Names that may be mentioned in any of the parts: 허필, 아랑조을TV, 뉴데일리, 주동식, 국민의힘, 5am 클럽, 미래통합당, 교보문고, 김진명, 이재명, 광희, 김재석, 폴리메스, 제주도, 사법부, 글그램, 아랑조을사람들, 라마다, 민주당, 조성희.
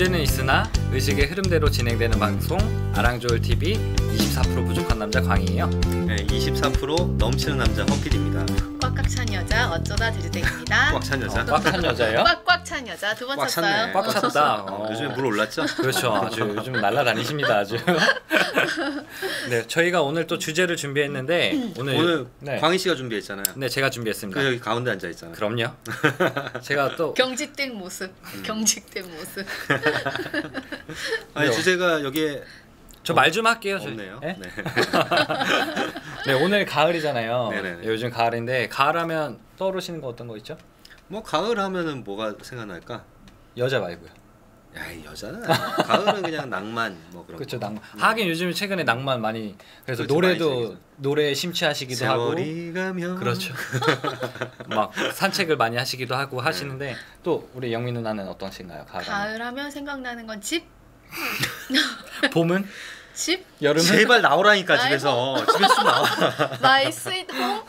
주제는 있으나 의식의 흐름대로 진행되는 방송 아랑조을TV 24% 부족한 남자 광희예요. 네, 24% 넘치는 남자 허필입니다. 꽉꽉 찬 여자 어쩌다 드리댁입니다. 꽉 찬 여자? 꽉 찬 여자예요? 꽉꽉 찬 여자 두 번 찼어요. 꽉 찼다. 요즘에 물 올랐죠? 그렇죠. 아주 요즘 날라다니십니다. 아주. 네, 저희가 오늘 또 주제를 준비했는데 오늘 네. 광희 씨가 준비했잖아요. 네, 제가 준비했습니다. 여기 가운데 앉아 있잖아요. 그럼요. 제가 또 경직된 모습. 경직된 모습. 아니, 주제가 여기에 저 말 좀 할게요. 없네요. 네? 네. 네, 오늘 가을이잖아요. 네네네. 요즘 가을인데 가을하면 떠오르시는 거 어떤 거 있죠? 뭐 가을하면은 뭐가 생각날까? 여자 말고요. 야, 여자는 가을은 그냥 낭만 뭐 그런. 그렇죠, 낭만. 하긴 요즘 최근에 낭만 많이 그래서 그렇죠, 노래도 노래에 심취하시기도 하고. 세월이 가면. 그렇죠. 막 산책을 많이 하시기도 하고 하시는데 네. 또 우리 영민 누나는 어떠신가요? 가을하면 생각나는 건 집. 봄은? 집? 여름은? 제발 나오라니까 집에서. 집에서 좀 나와. My sweet home.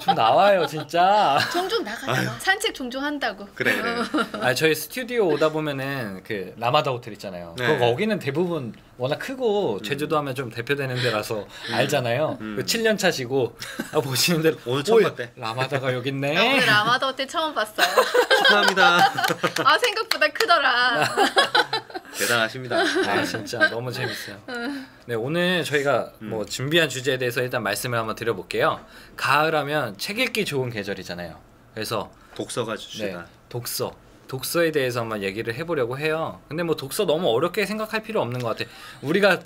좀 나와요 진짜. 종종 나가요. 산책 종종 한다고. 그래. 아, 저희 스튜디오 오다 보면은 그 라마다 호텔 있잖아요. 네. 거기는 대부분 워낙 크고 제주도 하면 좀 대표되는 데라서 알잖아요. 7년 차시고 보시는데 오늘 처음 봤대. 라마다가 여기 있네. 오늘 라마다 호텔 처음 봤어요. 감사합니다. 아, 생각보다 크더라. 대단하십니다. 아, 진짜 너무 재밌어요. 네, 오늘 저희가 뭐 준비한 주제에 대해서 일단 말씀을 한번 드려볼게요. 가을하면 책 읽기 좋은 계절이잖아요. 그래서 독서가 주제다. 네, 독서에 대해서 한번 얘기를 해보려고 해요. 근데 뭐 독서 너무 어렵게 생각할 필요 없는 것 같아. 우리가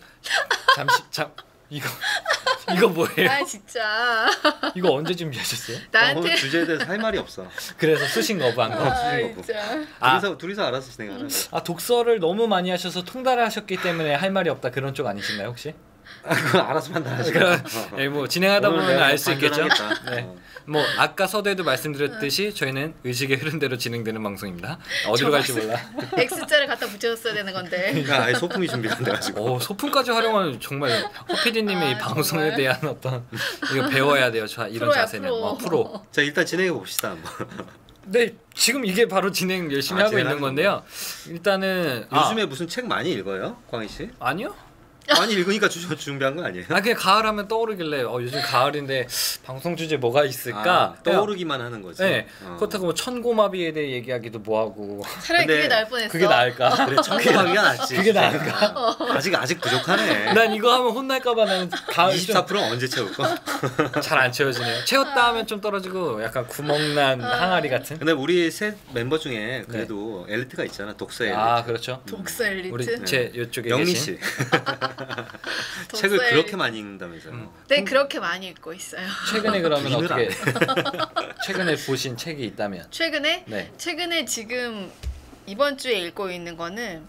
이거 뭐예요? 아, 진짜. 이거 언제 준비하셨어요? 나한테 주제에 대해서 할 말이 없어. 그래서 쓰신 거부한 거. 둘이서 알아서 진행하라. 아, 독서를 너무 많이 하셔서 통달하셨기 때문에 할 말이 없다 그런 쪽 아니신가요 혹시? 아, 그건 알아서 판단하시고. 예, 뭐 진행하다 보면 알 수 있겠죠. 네. 뭐 아까 서두에도 말씀드렸듯이 저희는 의식의 흐름대로 진행되는 방송입니다. 어디로 갈지 몰라. X자를 갖다 붙여줬어야 되는 건데. 아, 소품이 준비가 안 돼가지고. 오, 소품까지 활용하는 정말 허피디님의 이 방송에 정말? 대한 어떤 이거 배워야 돼요. 저 이런 프로야, 자세는 프로. 자, 일단 진행해 봅시다 한번. 네, 지금 이게 바로 진행 열심히 하고 있는 건데요. 일단은 요즘에 무슨 책 많이 읽어요, 광희 씨? 아니요. 많이 읽으니까 준비한 거 아니에요? 아, 그냥 가을하면 떠오르길래 요즘 가을인데 방송 주제 뭐가 있을까? 아, 떠오르기만 하는 거지. 네. 그렇다고 뭐 천고마비에 대해 얘기하기도 뭐하고. 차라리 그게 나을 뻔했어. 그게 나을까? 그래, 천고마비가 낫지. 그게 나을까? 아직 부족하네. 난 이거 하면 혼날까봐. 나는 가을 24% 언제 채울까? 잘 안 채워지네요. 채웠다 하면 좀 떨어지고 약간 구멍난 항아리 같은. 근데 우리 셋 멤버 중에 그래도 네. 엘리트가 있잖아. 독서 엘리트. 아, 그렇죠. 독서 엘리트. 우리 제 요쪽에 영민 씨. 책을 그렇게 많이 읽는다면서요? 네, 그렇게 많이 읽고 있어요. 최근에 그러면 어떻게? 최근에 보신 책이 있다면? 최근에? 네. 최근에 지금 이번 주에 읽고 있는 거는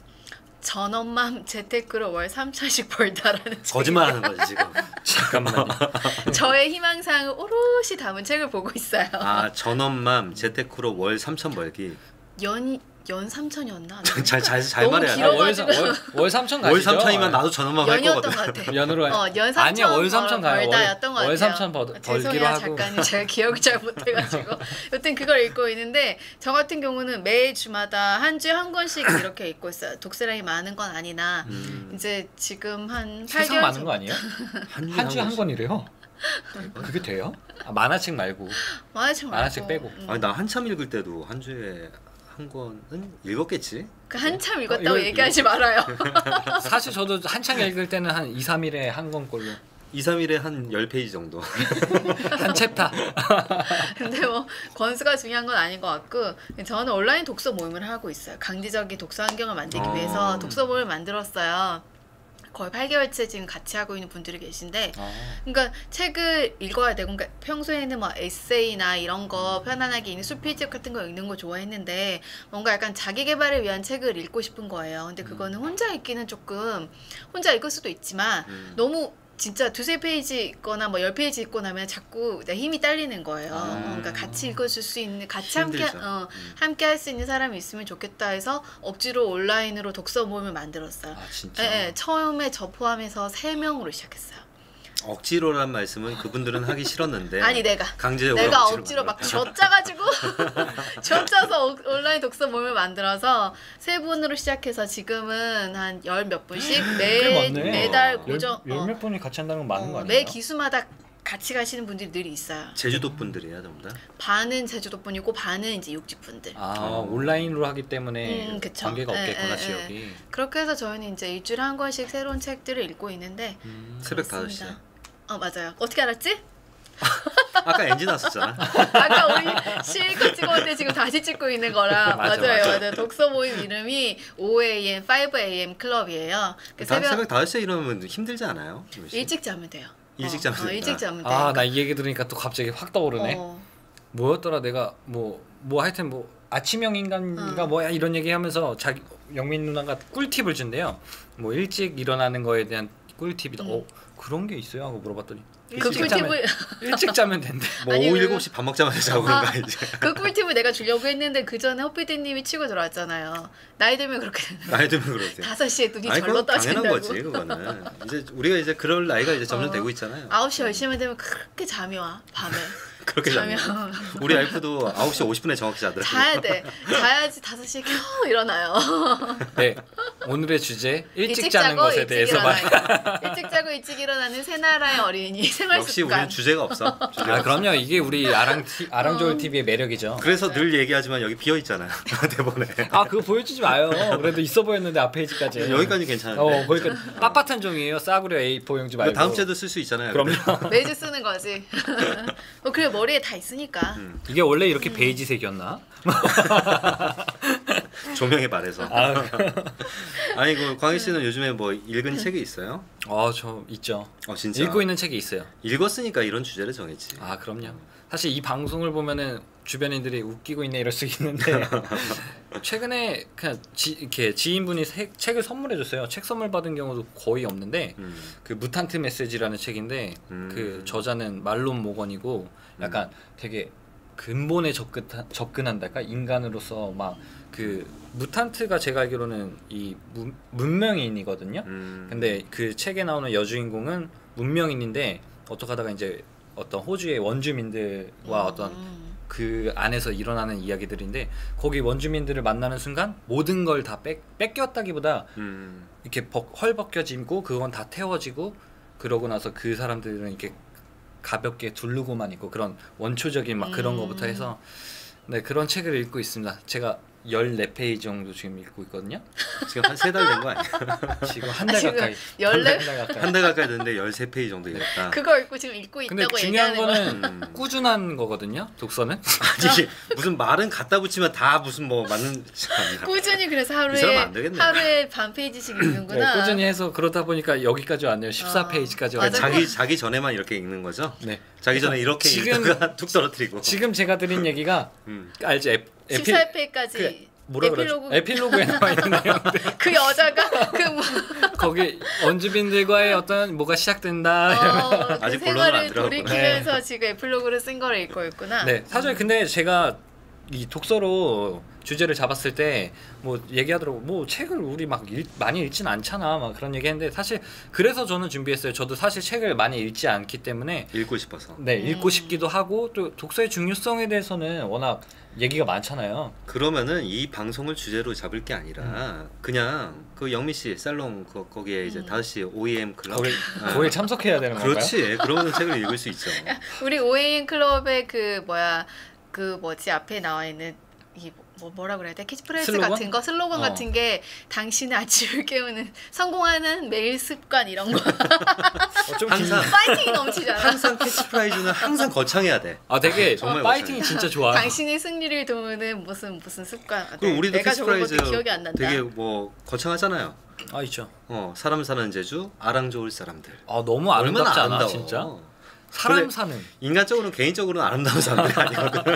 전업맘 재테크로 월 3,000원씩 벌다라는 책. 거짓말하는 거지 지금. 잠깐만요. 저의 희망사항을 오롯이 담은 책을 보고 있어요. 아, 전업맘 재테크로 월 3,000원 벌기. 연 3,000이었나? 잘 말해야 돼. 월 3,000 가시죠? 월 3,000이면 나도 전업만 할 거거든. 같아. 연으로 해. 연 3,000. 아니야, 월 3,000 가요. 월 3,000 벌기로 하고. 잠깐이 제가 기억을 잘 못해가지고. 여튼 그걸 읽고 있는데 저 같은 경우는 매 주마다 한 주에 한 권씩 이렇게 읽고 있어요. 독서량이 많은 건 아니나 이제 지금 한 8개월. 세상 많은 거 아니에요? 한 주에 한 권이래요? 그게 돼요? 아, 만화책 말고. 만화책 빼고. 아니, 나 한참 읽을 때도 한 주에 한 권은 읽었겠지? 그 한참 읽었다고 얘기하지 말아요. 사실 저도 한참 읽을 때는 한 2-3일에 한 권꼴로. 2-3일에 한 10페이지 정도. 한 챕터. 근데 뭐 권수가 중요한 건 아닌 것 같고, 저는 온라인 독서 모임을 하고 있어요. 강제적인 독서 환경을 만들기 위해서 독서 모임을 만들었어요. 거의 8개월째 지금 같이 하고 있는 분들이 계신데, 그러니까 책을 읽어야 되고, 그러니까 평소에는 막 에세이나 이런 거 편안하게 있는 수필집 같은 거 읽는 거 좋아했는데 뭔가 약간 자기 개발을 위한 책을 읽고 싶은 거예요. 근데 그거는 혼자 읽기는 조금, 혼자 읽을 수도 있지만 너무 진짜 2-3페이지 읽거나 뭐 10페이지 읽고 나면 자꾸 힘이 딸리는 거예요. 그러니까 같이 읽어줄 수 있는, 같이 함께 할 수 있는 사람이 있으면 좋겠다 해서 억지로 온라인으로 독서 모임을 만들었어요. 아, 진짜? 예, 처음에 저 포함해서 3명으로 시작했어요. 억지로란 말씀은 그분들은 하기 싫었는데 아니 내가 억지로 막 젖짜가지고 젖짜서 온라인 독서 모임을 만들어서 세 분으로 시작해서 지금은 한 열 몇 분씩 매달 고정 열 몇 분이 같이 한다는 건 많은 거 아니에요? 매 기수마다 같이 가시는 분들이 늘 있어요. 제주도 분들이에요, 전부 다? 반은 제주도 분이고 반은 이제 육지 분들. 아, 온라인으로 하기 때문에 관계가 없겠구나, 지역이. 그렇게 해서 저희는 이제 일주일에 한 권씩 새로운 책들을 읽고 있는데 새벽 5시죠. 맞아요. 어떻게 알았지? 아까 엔지 나왔었잖아. 아까 우리 실컷 찍었는데 지금 다시 찍고 있는 거라. 맞아요. 독서 모임 이름이 5am, 5am 클럽이에요. 새벽 5시에 일어나면 힘들지 않아요? 일찍 자면 돼요. 일찍 자면 돼. 아, 나 이 얘기 들으니까 또 갑자기 확 떠오르네. 뭐였더라, 내가 뭐 하여튼 뭐 아침형 인간인가 뭐야 이런 얘기하면서 자기 영민 누나가 꿀팁을 준대요. 뭐 일찍 일어나는 거에 대한 꿀팁이다. 그런 게 있어요? 하고 물어봤더니 그 꿀팁을 일찍 자면 된대. 뭐 아니, 오후 7시 밥 먹자마자 자고 그런가 이제. 그 꿀팁을 내가 주려고 했는데 그 전에 허피디님이 치고 들어왔잖아요. 나이 들면 그렇게 되는. 나이 들면 그렇대. 5시에 눈이 절로 떠진다고. 당연한 거지 그거는. 이제 우리가 이제 그럴 나이가 이제 점점 되고 있잖아요. 9시 10시면 되면 그렇게 잠이 와 밤에. 그렇게 자면 우리 와이프도 9시 50분에 정확히 자더라고요. 자야 돼. 자야지 5시에 겨우 일어나요. 네, 오늘의 주제 일찍 자는 것에 대해서 일찍 자고 일찍 일어나는 세 나라의 어린이 생활 습관. 역시 우리는 주제가 없어. 아, 그럼요. 이게 우리 아랑조을TV의 매력이죠. 그래서 늘 얘기하지만 여기 비어있잖아요. 대본에. 아, 그거 보여주지 마요. 그래도 있어 보였는데 앞에 페이지까지. 여기까지 괜찮은데. 거기까 빳빳한 종이에요. 싸구려 A4 용지 말고. 다음 주에도 쓸 수 있잖아요. 그럼요. 매주 쓰는 거지. 그래. 머리에 다 있으니까. 이게 원래 이렇게 베이지색이었나? 조명에 말해서. 아니 그 광희 씨는 요즘에 뭐 읽은 책이 있어요? 저 있죠. 진짜? 읽고 있는 책이 있어요. 읽었으니까 이런 주제를 정했지. 아, 그럼요. 사실 이 방송을 보면은 주변인들이 웃기고 있네 이럴 수 있는데 최근에 그냥 이렇게 지인분이 책을 선물해줬어요. 책 선물 받은 경우도 거의 없는데 그 무탄트 메시지라는 책인데 그 저자는 말론 모건이고 약간 되게 근본에 접근한달까 인간으로서 막 그 무탄트가 제가 알기로는 이 문명인이거든요. 근데 그 책에 나오는 여주인공은 문명인인데 어떡하다가 이제 어떤 호주의 원주민들과 어떤 그 안에서 일어나는 이야기들인데 거기 원주민들을 만나는 순간 모든 걸 다 뺏겼다기보다 이렇게 헐벗겨지고 그건 다 태워지고 그러고 나서 그 사람들은 이렇게 가볍게 두르고만 있고 그런 원초적인 막 그런 거부터 해서 네 그런 책을 읽고 있습니다. 제가 14페이지 정도 지금 읽고 있거든요. 지금 한 3달 된 거 아니야? 지금 한 달 가까이. 한 달 가까이 됐는데 13페이지 정도 읽었다. 그거 읽고 지금 읽고 있다고 얘기하는 거. 근데 중요한 거는 꾸준한 거거든요. 독서는. 아니 무슨 말은 갖다 붙이면 다 무슨 뭐 맞는. 꾸준히 그래서 하루에 반 페이지씩 읽는구나. 네, 꾸준히 해서 그러다 보니까 여기까지 왔네요. 14페이지까지 왔네요. 자기 전에만 이렇게 읽는 거죠? 네. 자기 전에 이렇게 읽다가 툭 떨어뜨리고. 지금 제가 드린 얘기가 알지? 14회까지 그 에필로그에 나와 있는 내용들. 그 여자가 거기 원주민들과의 어떤 뭐가 시작된다. 아직 본론은 안 들어갔구나. 돌이키면서 지금 에필로그를 쓴 거를 읽고 있구나. 네, 사실 근데 제가 이 독서로 주제를 잡았을 때 뭐 얘기하더라고. 뭐 책을 우리 막 많이 읽진 않잖아. 막 그런 얘기했는데 사실 그래서 저는 준비했어요. 저도 사실 책을 많이 읽지 않기 때문에 읽고 싶어서. 네, 읽고 싶기도 하고 또 독서의 중요성에 대해서는 워낙 얘기가 많잖아요. 그러면은 이 방송을 주제로 잡을 게 아니라 그냥 그 영미 씨 살롱 거기에 이제 5시 5am 클럽 거기 참석해야 되는 건가요? 그렇지. 그러면 책을 읽을 수 있죠. 우리 5am 클럽의 그 뭐지 앞에 나와 있는 이 뭐라 그래야 돼? 캐치프레이즈 슬로건? 같은 거 슬로건 같은 게 당신의 아침을 깨우는 성공하는 매일 습관 이런 거. 항상 파이팅이 넘치잖아. 항상 캐치프레이즈는 항상 거창해야 돼. 아 되게 정말 파이팅이 진짜 좋아요. 당신의 승리를 도우는 무슨 습관. 그리고 네, 우리도 캐치프레이즈 기억이 안 난다. 되게 뭐 거창하잖아요. 아 있죠. 사람 사는 제주 아랑조을 사람들. 아 너무 아름답지 않아 진짜. 사람 사는 인간적으로는 개인적으로는 아름다운 사람들이 아니거든.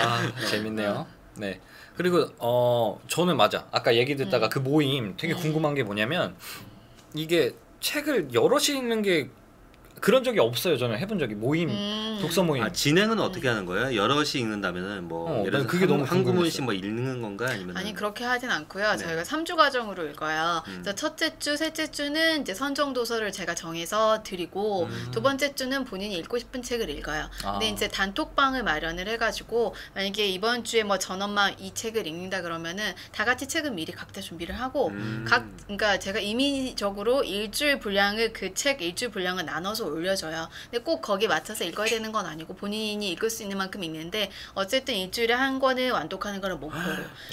아 재밌네요. 네 그리고 저는 맞아 아까 얘기 듣다가 그 모임 되게 궁금한 게 뭐냐면 이게 책을 여럿이 읽는 게 그런 적이 없어요. 저는 해본 적이 모임, 독서 모임. 아, 진행은 어떻게 하는 거예요? 여럿이 읽는다면은 뭐 예를 들어 그게 너무 한 구문씩 뭐 읽는 건가 아니면? 아니 그렇게 하진 않고요. 네. 저희가 3주 과정으로 읽어요. 그래서 첫째 주, 셋째 주는 이제 선정 도서를 제가 정해서 드리고 두 번째 주는 본인이 읽고 싶은 책을 읽어요. 아. 근데 이제 단톡방을 마련을 해가지고 만약에 이번 주에 뭐 전원만 이 책을 읽는다 그러면은 다 같이 책을 미리 각자 준비를 하고 그러니까 제가 임의적으로 일주일 분량을 그 책 일주일 분량을 나눠서 올려줘요. 근데 꼭 거기에 맞춰서 읽어야 되는 건 아니고 본인이 읽을 수 있는 만큼 읽는데 어쨌든 일주일에 한 권을 완독하는 거는 목표로.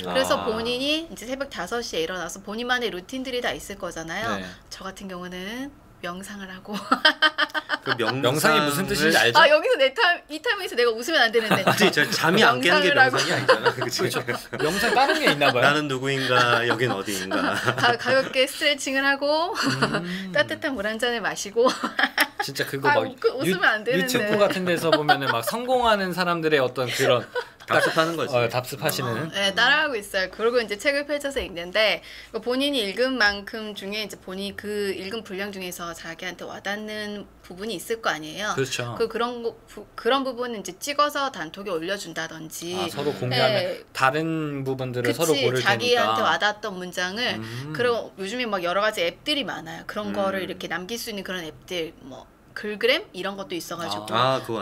그래서 본인이 이제 새벽 5시에 일어나서 본인만의 루틴들이 다 있을 거잖아요. 네. 저 같은 경우는 명상을 하고. 그 명상이 무슨 뜻인지 알죠? 아 여기서 내 타임, 이 타임에서 내가 웃으면 안 되는데. 아니 저 잠이 안 깨는 게 명상이 아니잖아. 그렇죠. 명상 다른 게 있나 봐요. 나는 누구인가, 여긴 어디인가. 가볍게 스트레칭을 하고 따뜻한 물 한 잔을 마시고. 진짜 그거 막 웃으면 안 되는데. 유튜브 같은 데서 보면은 막 성공하는 사람들의 어떤 그런. 답습하는 거지. 답습하시는. 네, 따라하고 있어요. 그리고 이제 책을 펼쳐서 읽는데 본인이 읽은 만큼 중에 이제 본인이 그 읽은 분량 중에서 자기한테 와닿는 부분이 있을 거 아니에요. 그렇죠. 그런 부분은 이제 찍어서 단톡에 올려준다든지. 아, 서로 공유하면 네. 다른 부분들을 그치, 서로 고를 테니까. 자기한테 와닿았던 문장을 그리고 요즘에 막 여러 가지 앱들이 많아요. 그런 거를 이렇게 남길 수 있는 그런 앱들 뭐. 글그램 이런 것도 있어가지고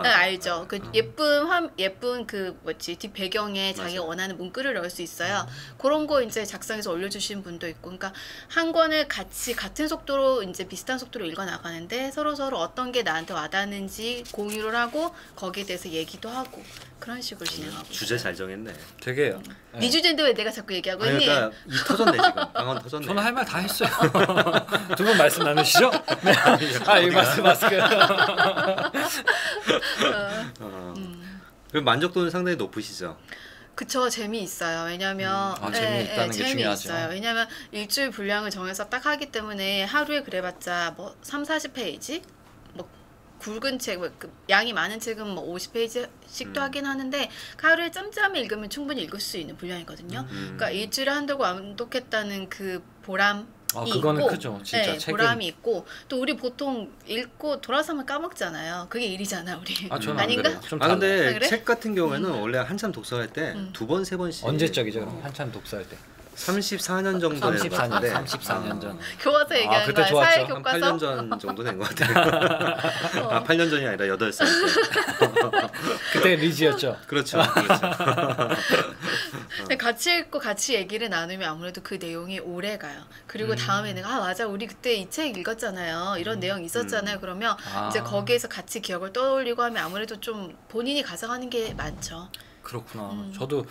네, 알죠. 그 예쁜 그 뭐지 뒷 배경에 자기가 원하는 문구를 넣을 수 있어요. 그런 거 이제 작성해서 올려주신 분도 있고, 그러니까 한 권을 같이 같은 속도로 이제 비슷한 속도로 읽어 나가는데 서로 어떤 게 나한테 와닿는지 공유를 하고 거기에 대해서 얘기도 하고 그런 식으로 진행하고. 주제 잘 정했네. 되게. 네 주제인데 왜 내가 자꾸 얘기하고 있니? 그러니까 이 터졌네 지금. 방언 터졌네. 저는 할 말 다 했어요. 두 분 말씀 나누시죠? 네. 아 이 말씀. 그럼 만족도는 상당히 높으시죠? 그쵸, 재미있어요. 왜냐면 재미있다는 게 중요하죠. 왜냐면 일주일 분량을 정해서 딱 하기 때문에 하루에 그래봤자 뭐 30-40페이지? 뭐 굵은 책, 뭐 양이 많은 책은 뭐 50페이지씩도 하긴 하는데 하루에 짬짬이 읽으면 충분히 읽을 수 있는 분량이거든요. 그러니까 일주일에 한다고 완독했다는 그 보람 그거는 있고, 크죠. 진짜 네, 책은. 보람이 있고 또 우리 보통 읽고 돌아서면 까먹잖아요. 그게 일이잖아 우리. 아, 저는 아닌가? 그래요. 좀 근데 그래? 책 같은 경우에는 원래 한참 독서할 때 두 번 세 번씩. 언제적이죠? 한참 독서할 때. 34년 정도 된 것 같은데 34년 전 교과서 얘기하는 거야? 그때 좋았죠. 사회 교과서? 8년 전 정도 된 것 같아요. 아 8년 전이 아니라 8살 때 그때 리지였죠. 그렇죠, 그렇죠. 근데 같이 읽고 같이 얘기를 나누면 아무래도 그 내용이 오래 가요. 그리고 다음에 내가 아 맞아 우리 그때 이 책 읽었잖아요 이런 내용 있었잖아요 그러면 이제 거기에서 같이 기억을 떠올리고 하면 아무래도 좀 본인이 가져가는 게 많죠. 그렇구나. 저도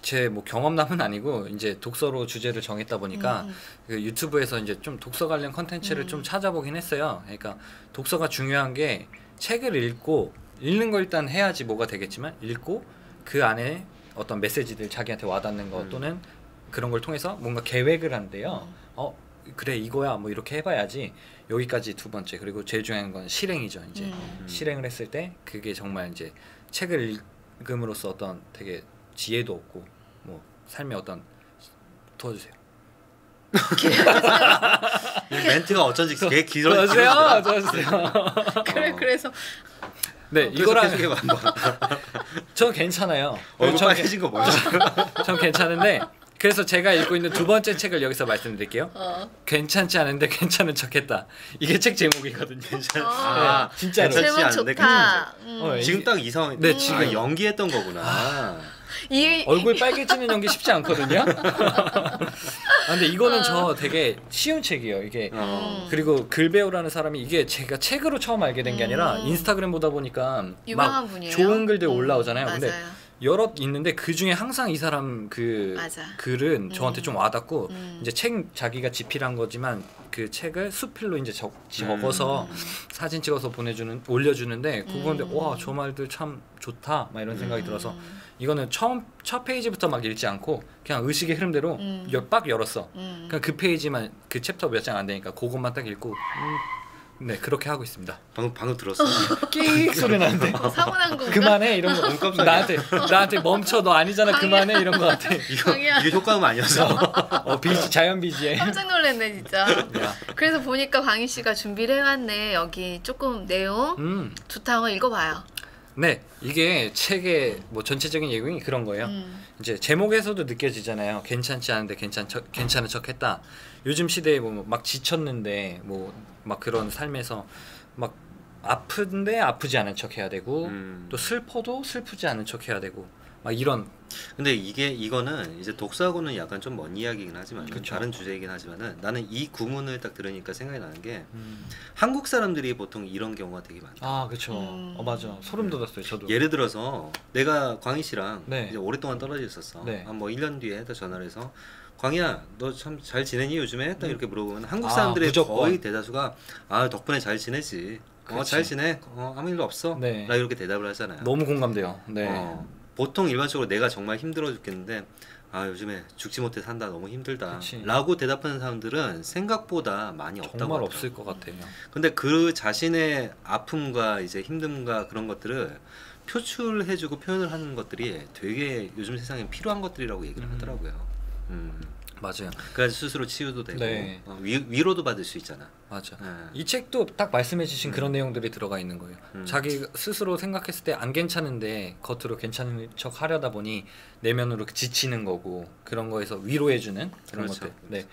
제 뭐 경험담은 아니고 이제 독서로 주제를 정했다 보니까 그 유튜브에서 이제 좀 독서 관련 컨텐츠를 좀 찾아보긴 했어요. 그러니까 독서가 중요한 게 책을 읽고 읽는 거 일단 해야지 뭐가 되겠지만 읽고 그 안에 어떤 메시지들 자기한테 와닿는 거 또는 그런 걸 통해서 뭔가 계획을 한대요. 그래 이거야 뭐 이렇게 해봐야지. 여기까지 두 번째. 그리고 제일 중요한 건 실행이죠. 이제 실행을 했을 때 그게 정말 이제 책을 읽음으로써 어떤 되게 지혜도 없고 뭐 삶의 어떤 도와주세요. 멘트가 어쩐지 되게 길어지세요. 그래 그래서 네 이거랑 전 괜찮아요. 얼굴 빨개진 거 뭐죠? 전 괜찮은데 그래서 제가 읽고 있는 두 번째 책을 여기서 말씀드릴게요. 괜찮지 않은데 괜찮은 척했다. 이게 책 제목이거든요. 네, 진짜로. 괜찮지 않은데 괜찮은 척. 지금 딱 이 상황인데 지금 연기했던 거구나. 얼굴 빨개지는 연기 쉽지 않거든요. 아, 근데 이거는 저 되게 쉬운 책이에요. 이게 그리고 글배우라는 사람이 이게 제가 책으로 처음 알게 된 게 아니라 인스타그램 보다 보니까 유명한 분이에요. 좋은 글들 올라오잖아요. 근데 여럿 있는데 그 중에 항상 이 사람 그 글은 저한테 좀 와닿고 이제 책 자기가 집필한 거지만 그 책을 수필로 이제 적어서 사진 찍어서 보내주는 올려주는데 그거 근데 와 저 말들 참 좋다 막 이런 생각이 들어서. 이거는 첫 페이지부터 막 읽지 않고 그냥 의식의 흐름대로 빡 열었어. 그냥 그 페이지만 그 챕터 몇 장 안 되니까 그것만 딱 읽고 네, 그렇게 하고 있습니다. 방금 들었어. 끼익 소리 나는데. 사고난 건가? 그만해 이런 거. 나한테 멈춰, 너 아니잖아, 그만해 이런 거 같아. 이게 효과음 아니었어. BG, 자연 BG에. 깜짝 놀랐네 진짜. 그래서 보니까 광희 씨가 준비를 해왔네. 여기 조금 내용 좋다고 읽어봐요. 네, 이게 책의 뭐 전체적인 예고이 그런 거예요. 이제 제목에서도 느껴지잖아요. 괜찮지 않은데 괜찮은 척했다. 요즘 시대에 뭐 막 지쳤는데 뭐 막 그런 삶에서 막 아픈데 아프지 않은 척해야 되고 또 슬퍼도 슬프지 않은 척해야 되고 막 이런. 근데 이거는 이제 독서하고는 약간 좀 먼 이야기이긴 하지만, 그쵸, 다른 주제이긴 하지만은 나는 이 구문을 딱 들으니까 생각이 나는 게 한국 사람들이 보통 이런 경우가 되게 많다. 아, 그렇죠. 맞아. 소름 돋았어요, 저도. 예를 들어서 내가 광희 씨랑, 네, 이제 오랫동안 떨어져 있었어. 네. 한 뭐 1년 뒤에 해서 전화를 해서 광희야, 너 참 잘 지내니 요즘에? 딱 이렇게 물어보면 한국 사람들의 거의 대다수가 아, 덕분에 잘 지내지. 잘 지내. 아무 일도 없어. 네. 나 이렇게 대답을 하잖아요. 너무 공감돼요. 네. 보통 일반적으로 내가 정말 힘들어 죽겠는데 아, 요즘에 죽지 못해 산다, 너무 힘들다, 그치, 라고 대답하는 사람들은 생각보다 많이 없다고 정말 하더라고요. 없을 것 같아요. 근데 그 자신의 아픔과 이제 힘듦과 그런 것들을 표출해주고 표현을 하는 것들이 되게 요즘 세상에 필요한 것들이라고 얘기를 하더라고요. 맞아요. 그래서 스스로 치유도 되고, 네, 위로도 받을 수 있잖아. 맞아. 네. 이 책도 딱 말씀해주신 그런 내용들이 들어가 있는 거예요. 자기 스스로 생각했을 때 안 괜찮은데 겉으로 괜찮은 척 하려다 보니 내면으로 지치는 거고, 그런 거에서 위로해주는 그런, 그렇죠, 것들. 네.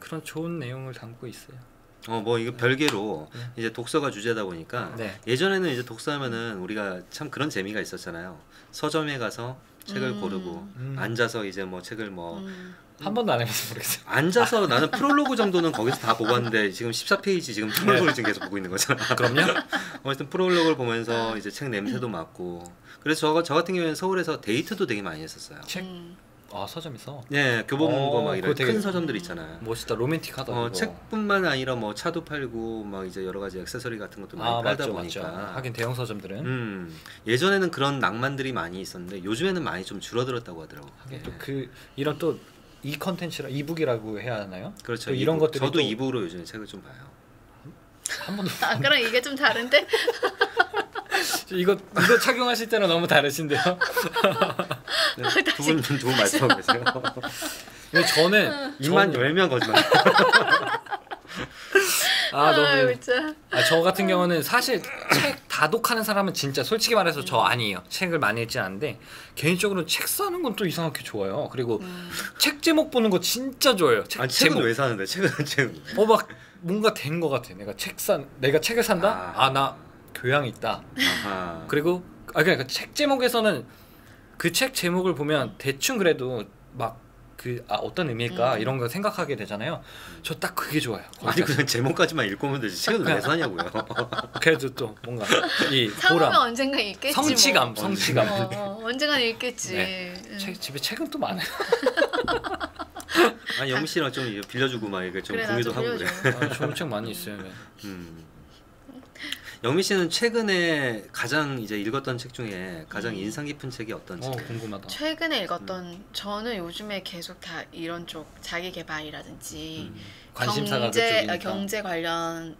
그런 좋은 내용을 담고 있어요. 뭐 이거 별개로, 네, 이제 독서가 주제다 보니까, 네, 예전에는 이제 독서하면은 우리가 참 그런 재미가 있었잖아요. 서점에 가서 책을 고르고 앉아서 이제 뭐 책을 뭐 한 번도 안 해봐서 모르겠어요. 앉아서 나는 프롤로그 정도는 거기서 다 보고 왔는데 지금 14페이지 지금 프롤로그를 지금 계속 보고 있는 거잖아. 그럼요. 어쨌든 프롤로그를 보면서 이제 책 냄새도 맡고. 그래서 저 같은 경우에는 서울에서 데이트도 되게 많이 했었어요. 책? 아, 서점에서? 네, 교보문고 막 이런 큰 서점들 있잖아요. 멋있다, 로맨틱하다. 그거. 책뿐만 아니라 뭐 차도 팔고 막 이제 여러 가지 액세서리 같은 것도 많이 팔다 보니까. 맞죠. 하긴 대형 서점들은. 예전에는 그런 낭만들이 많이 있었는데 요즘에는 많이 좀 줄어들었다고 하더라고. 하긴 네. 또 이런 또 이 컨텐츠라 이북이라고 해야 하나요? 그렇죠. 이런 것들 저도 이북으로 요즘에 책을 좀 봐요. 한 번도. 아까랑 이게 좀 다른데? 이거 착용하실 때는 너무 다르신데요. 네, 두 분 도움 말씀하고 계세요. 근데 저는 입만 열면 거짓말. 너무 진짜. 저 같은 경우는 사실 책 다독하는 사람은 진짜 솔직히 말해서 저 아니에요. 책을 많이 읽진 않는데 개인적으로 책 사는 건 또 이상하게 좋아요. 그리고 책 제목 보는 거 진짜 좋아해요. 책은 왜 사는데? 책은 막 뭔가 된 거 같아. 내가 책을 산다? 나 교양 있다. 아하. 그리고 그러니까 책 제목에서는 그 책 제목을 보면 대충 그래도 막 어떤 의미일까 이런 거 생각하게 되잖아요. 저 딱 그게 좋아요. 아니 그냥 제목까지만 읽고 오면 되지. 책은 왜 사냐고요. 그래도 또 뭔가 이 보람. 언젠가 읽겠지. 성취감, 뭐. 언젠가 읽겠지. 네. 집에 책은 또 많아요. 아니 영미 씨랑 좀 빌려주고 막 이게 좀 공유도 하고 그래. 좋은 책 많이 있어요. 영미 씨는 최근에 가장 이제 읽었던 책 중에 가장 인상 깊은 책이 어떤 책이에요? 궁금하다. 최근에 읽었던 저는 요즘에 계속 다 이런 쪽 자기 개발이라든지 경제 관련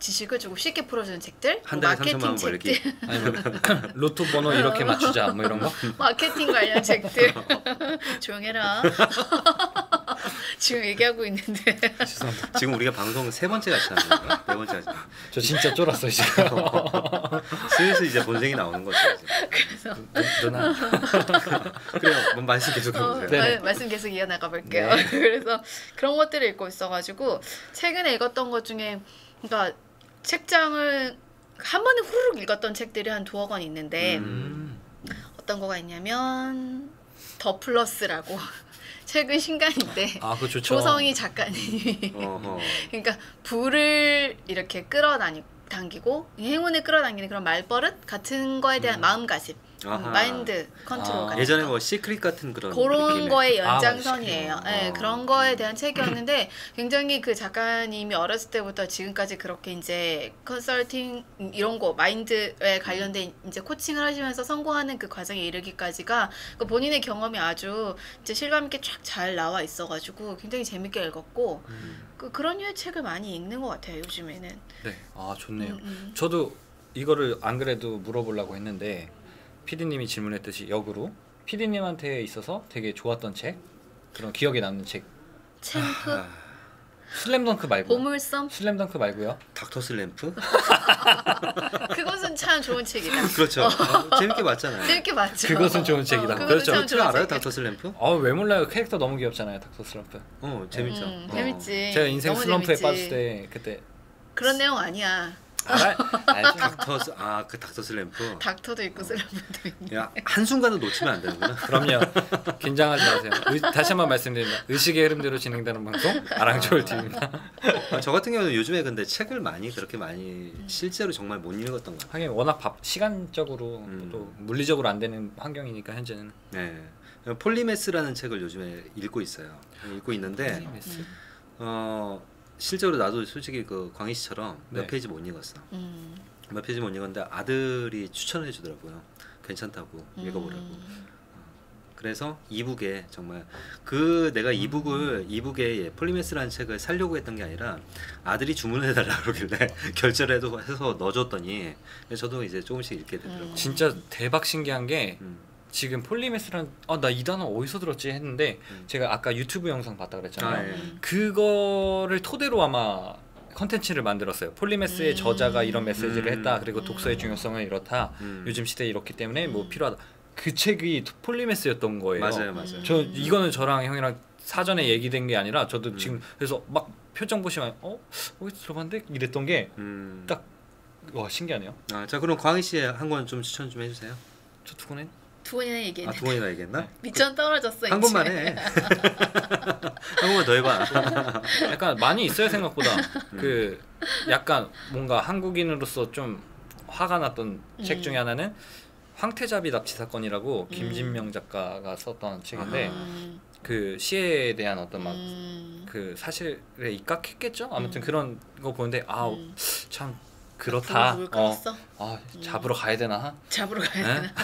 지식을 조금 쉽게 풀어주는 책들, 한 달에 3,000만 원 벌기, 로또 번호 이렇게 맞추자 뭐 이런 거, 마케팅 관련 책들. 조용해라. 지금 얘기하고 있는데. 죄송합니다. 지금 우리가 방송 3번째 같이 하는 건가? 4번째 같이. 저 진짜 쫄았어요 지금. 슬슬 이제 본색이 나오는 거죠. 그래서 누나. 그래요. 말씀 계속 해보세요. 네. 말씀 계속 이어나가 볼게요. 네. 그래서 그런 것들을 읽고 있어가지고 최근에 읽었던 것 중에, 그러니까 책장을 한 번에 후루룩 읽었던 책들이 한 2어 권 있는데 어떤 거가 있냐면 더 플러스라고. 책은 신간인데 조성희 작가님이 그러니까 불을 이렇게 끌어당기고 행운을 끌어당기는 그런 말버릇 같은 거에 대한 마음가짐, 아하. 마인드 컨트롤 같은 예전에 뭐 시크릿 같은 그런 거의 연장선이에요. 네, 그런 거에 대한 책이었는데 굉장히 그 작가님이 어렸을 때부터 지금까지 그렇게 이제 컨설팅 이런 거 마인드에 관련된 이제 코칭을 하시면서 성공하는 그 과정에 이르기까지가 그 본인의 경험이 아주 이제 실감 있게 쫙 잘 나와 있어가지고 굉장히 재밌게 읽었고 그런 유의 책을 많이 읽는 것 같아요 요즘에는. 네, 아 좋네요. 저도 이거를 안 그래도 물어보려고 했는데. 피디님이 질문했듯이 역으로 피디님한테 있어서 되게 좋았던 책, 그런 기억에 남는 책. 챔프? 아... 슬램덩크 말고. 보물섬? 슬램덩크 말고요. 닥터 슬램프? 그것은 참 좋은 책이다. 그렇죠. 재밌게 봤잖아요. 재밌게 봤죠. 그것은 좋은 책이다. 그렇죠. 혹시 알아요, 닥터 슬램프? 아, 왜 몰라요. 캐릭터 너무 귀엽잖아요, 닥터 슬램프. 어, 재밌죠. 재밌지. 제가 인생 슬럼프에 빠질 때 그때. 그런 내용 아니야. 아, 그 닥터 슬램프. 닥터도 있고 슬램프도 있네. 야, 한순간도 놓치면 안 되는구나. 그럼요. 긴장하지 마세요. 다시 한번 말씀드립니다. 의식의 흐름대로 진행되는 방송 아랑조을TV입니다. 아, 저 같은 경우는 요즘에 근데 책을 그렇게 많이 실제로 정말 못 읽었던 것 같아요. 하긴 워낙 시간적으로 또 물리적으로 안 되는 환경이니까 현재는. 네. 폴리메스라는 책을 요즘에 읽고 있어요. 읽고 있는데 폴리메스? 실제로 나도 솔직히 그 광희 씨처럼 몇 페이지 못 읽었어. 몇 페이지 못 읽었는데 아들이 추천을 해주더라고요. 괜찮다고 읽어보라고. 그래서 이북에 정말 그 내가 이북에 폴리메스라는 책을 사려고 했던 게 아니라 아들이 주문을 해달라 그러길래 결제를 해서 넣어줬더니 저도 이제 조금씩 읽게 되더라고요. 진짜 대박 신기한 게 지금 폴리메스라는 나 이 단어 어디서 들었지 했는데 제가 아까 유튜브 영상 봤다 그랬잖아요. 그거를 토대로 아마 컨텐츠를 만들었어요. 폴리메스의 저자가 이런 메시지를 했다. 그리고 독서의 중요성은 이렇다. 요즘 시대에 이렇기 때문에 뭐 필요하다. 그 책이 폴리메스였던 거예요. 맞아요, 맞아요. 저 이거는 저랑 형이랑 사전에 얘기된 게 아니라 저도 지금 그래서 막 표정 보시면 어디서 들어봤는데 이랬던 게 딱 와 신기하네요. 아, 자 그럼 광희 씨 한 권 좀 추천 좀 해주세요. 저 두 권은? 두 번이나 얘기했네. 아, 두 번이나 얘기했나? 미천 떨어졌어. 한 번만 해. 한 번만 더 해봐. 약간 많이 있어요 생각보다. 그 약간 뭔가 한국인으로서 좀 화가 났던 책 중에 하나는 황태자비 납치 사건이라고 김진명 작가가 썼던 책인데 그 시에 대한 어떤 막 그 사실에 입각했겠죠? 아무튼 그런 거 보는데 참. 그렇다. 잡으러 가야 되나? 잡으러 가야 되나?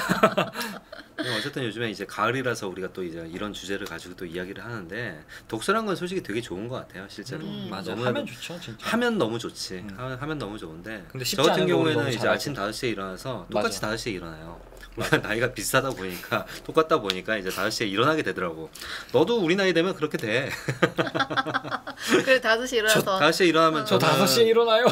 어쨌든 요즘에 이제 가을이라서 우리가 또 이제 이런 주제를 가지고 또 이야기를 하는데 독서란 건 솔직히 되게 좋은 것 같아요, 실제로. 맞아. 하면 좋죠, 진짜. 하면 너무 좋지. 하면 너무 좋은데. 근데 저 같은 경우에는 이제 아침 5시에 일어나서 똑같이 5시에 일어나요. 우리가 나이가 비슷하다 보니까 똑같다 보니까 이제 5시에 일어나게 되더라고. 너도 우리 나이 되면 그렇게 돼. 그래 5시에 일어나서. 5시에 일어나면 저 5시에 일어나요.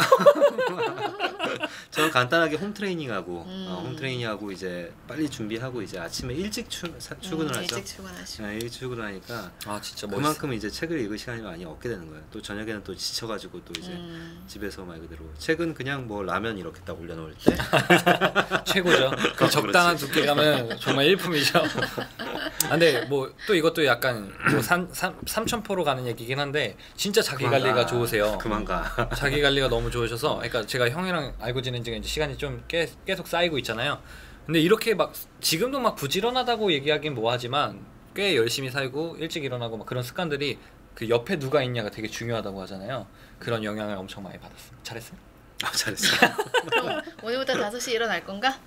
저는 간단하게 홈트레이닝하고 홈트레이닝하고 이제 빨리 준비하고 이제 아침에 일찍 출근을 하죠. 일찍 출근하시고. 네, 일찍 출근하니까 진짜 그만큼 멋있어. 이제 책을 읽을 시간이 많이 없게 되는 거예요. 또 저녁에는 또 지쳐가지고 또 이제 집에서 말 그대로 책은 그냥 뭐 라면 이렇게 딱 올려놓을 때 최고죠. 그 적당한 두께감은 정말 일품이죠. 근데 뭐 또 이것도 약간 뭐 삼천포로 가는 얘기긴 한데 진짜 자기 관리가 좋으세요. 그만 가. 자기 관리가 너무 좋으셔서 그러니까 제가 형이랑 알고 지낸 지가 이제 시간이 좀 계속 쌓이고 있잖아요. 근데 이렇게 막 지금도 막 부지런하다고 얘기하긴 뭐하지만 꽤 열심히 살고 일찍 일어나고 막 그런 습관들이 그 옆에 누가 있냐가 되게 중요하다고 하잖아요. 그런 영향을 엄청 많이 받았어요. 잘했어요? 아 잘했어요. 그럼 오늘부터 5시 일어날 건가?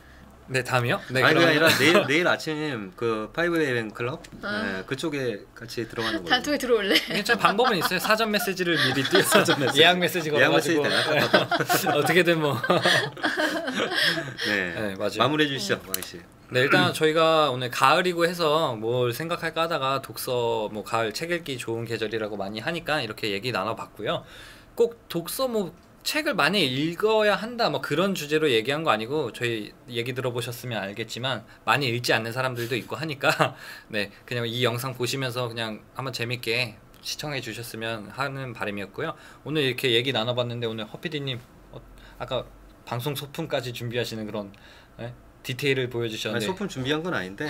네 다음이요? 네, 아니 그게 아니라 내일 아침 그 5am 클럽 네, 그쪽에 같이 들어가는 거예요. 단톡에 들어올래? 괜찮아요. 방법은 있어요. 사전 메시지를 미리 띄워서 예약 메시지 걸어가지고 어떻게든 뭐 네, 맞아요. 마무리해 주시죠, 광희 씨. 네 일단 저희가 오늘 가을이고 해서 뭘 생각할까 하다가 독서 뭐 가을 책 읽기 좋은 계절이라고 많이 하니까 이렇게 얘기 나눠봤고요. 꼭 독서 뭐 책을 많이 읽어야 한다 뭐 그런 주제로 얘기한 거 아니고 저희 얘기 들어보셨으면 알겠지만 많이 읽지 않는 사람들도 있고 하니까 네 그냥 이 영상 보시면서 그냥 한번 재밌게 시청해 주셨으면 하는 바람이었고요. 오늘 이렇게 얘기 나눠봤는데 오늘 허피디님 아까 방송 소품까지 준비하시는 그런 디테일을 보여주셨는데 소품 준비한 건 아닌데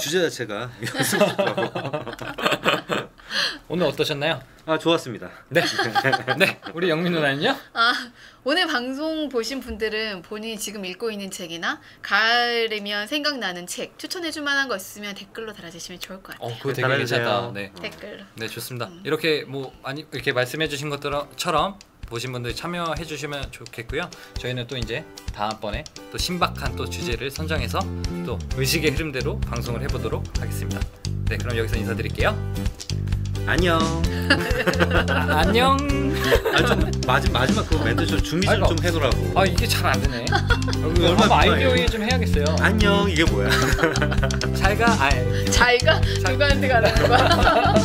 주제 자체가 오늘 어떠셨나요? 아, 좋았습니다. 네. 네. 우리 영민 누나는요? 아, 오늘 방송 보신 분들은 본인이 지금 읽고 있는 책이나 가을이면 생각나는 책 추천해줄 만한 거 있으면 댓글로 달아주시면 좋을 것 같아요. 그거 되게 괜찮다. 네. 댓글로. 네, 좋습니다. 이렇게 이렇게 말씀해주신 것처럼 보신 분들이 참여해주시면 좋겠고요. 저희는 또 이제 다음번에 또 신박한 또 주제를 선정해서 또 의식의 흐름대로 방송을 해보도록 하겠습니다. 네, 그럼 여기서 인사드릴게요. 안녕. 안녕. 아, 좀 마지막 그 멘트 좀 준비 좀 해놓으라고. 아, 이게 잘 안 되네. 얼마 아이디어에 좀 해야겠어요. 안녕 이게 뭐야? 잘 가. 누구한테 가라는 거야?